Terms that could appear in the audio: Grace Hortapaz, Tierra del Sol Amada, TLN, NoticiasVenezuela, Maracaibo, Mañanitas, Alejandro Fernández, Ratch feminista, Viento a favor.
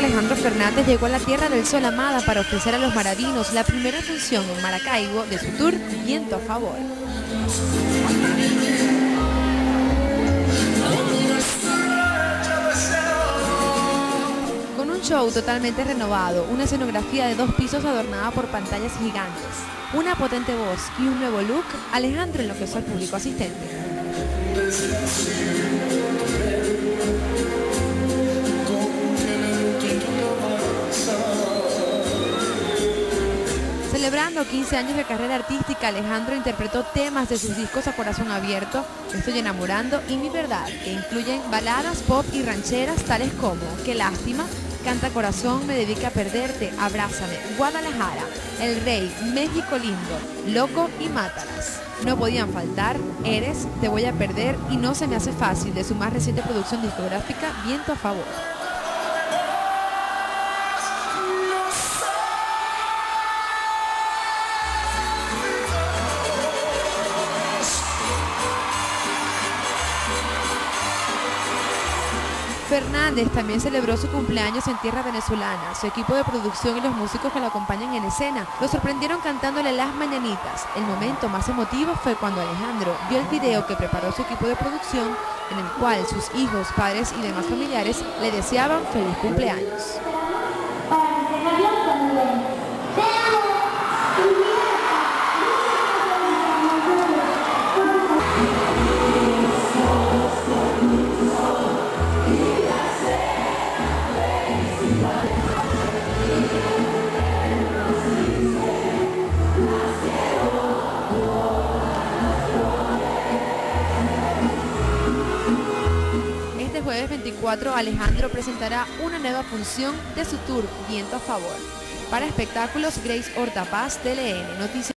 Alejandro Fernández llegó a la Tierra del Sol Amada para ofrecer a los maravinos la primera función en Maracaibo de su tour Viento a Favor. Con un show totalmente renovado, una escenografía de 2 pisos adornada por pantallas gigantes, una potente voz y un nuevo look, Alejandro enloqueció al público asistente. Celebrando 15 años de carrera artística, Alejandro interpretó temas de sus discos A Corazón Abierto, Estoy Enamorando y Mi Verdad, que incluyen baladas, pop y rancheras tales como Qué Lástima, Canta Corazón, Me Dedica a Perderte, Abrázame, Guadalajara, El Rey, México Lindo, Loco y Mátalas. No podían faltar Eres, Te Voy a Perder y No Se Me Hace Fácil, de su más reciente producción discográfica Viento a Favor. Fernández también celebró su cumpleaños en tierra venezolana. Su equipo de producción y los músicos que lo acompañan en escena lo sorprendieron cantándole Las Mañanitas. El momento más emotivo fue cuando Alejandro vio el video que preparó su equipo de producción, en el cual sus hijos, padres y demás familiares le deseaban feliz cumpleaños. Este jueves 24, Alejandro presentará una nueva función de su tour Viento a Favor. Para espectáculos, Grace Hortapaz, TLN, Noticias.